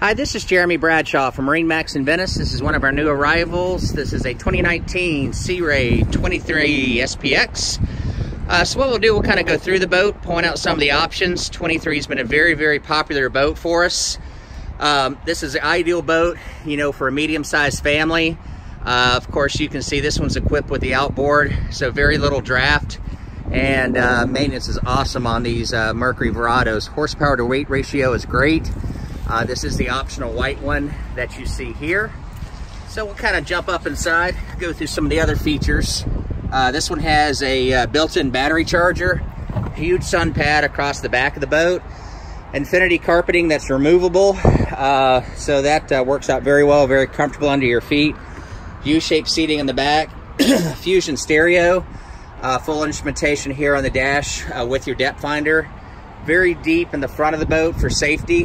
Hi, this is Jeremy Bradshaw from MarineMax in Venice. This is one of our new arrivals. This is a 2019 Sea Ray 23 SPX. So what we'll do, we'll kind of go through the boat, point out some of the options. 23 has been a very, very popular boat for us. This is the ideal boat, you know, for a medium-sized family. Of course, you can see this one's equipped with the outboard, so very little draft. And maintenance is awesome on these Mercury Verados. Horsepower to weight ratio is great. This is the optional white one that you see here. So we'll kind of jump up inside, go through some of the other features. This one has a built-in battery charger, huge sun pad across the back of the boat, infinity carpeting that's removable. So that works out very well, very comfortable under your feet. U-shaped seating in the back, Fusion stereo. Full instrumentation here on the dash with your depth finder. Very deep in the front of the boat for safety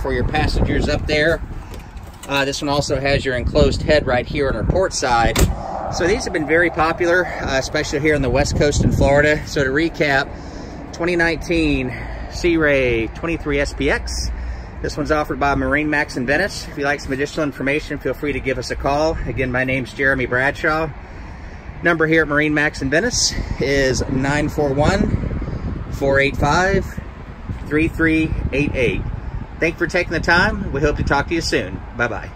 for your passengers up there. This one also has your enclosed head right here on our port side. So these have been very popular, especially here on the West Coast in Florida. So to recap, 2019 Sea Ray 23 SPX. This one's offered by MarineMax in Venice. If you'd like some additional information, feel free to give us a call. Again, my name's Jeremy Bradshaw. Number here at MarineMax in Venice is 941-485-3388. Thank you for taking the time. We hope to talk to you soon. Bye-bye.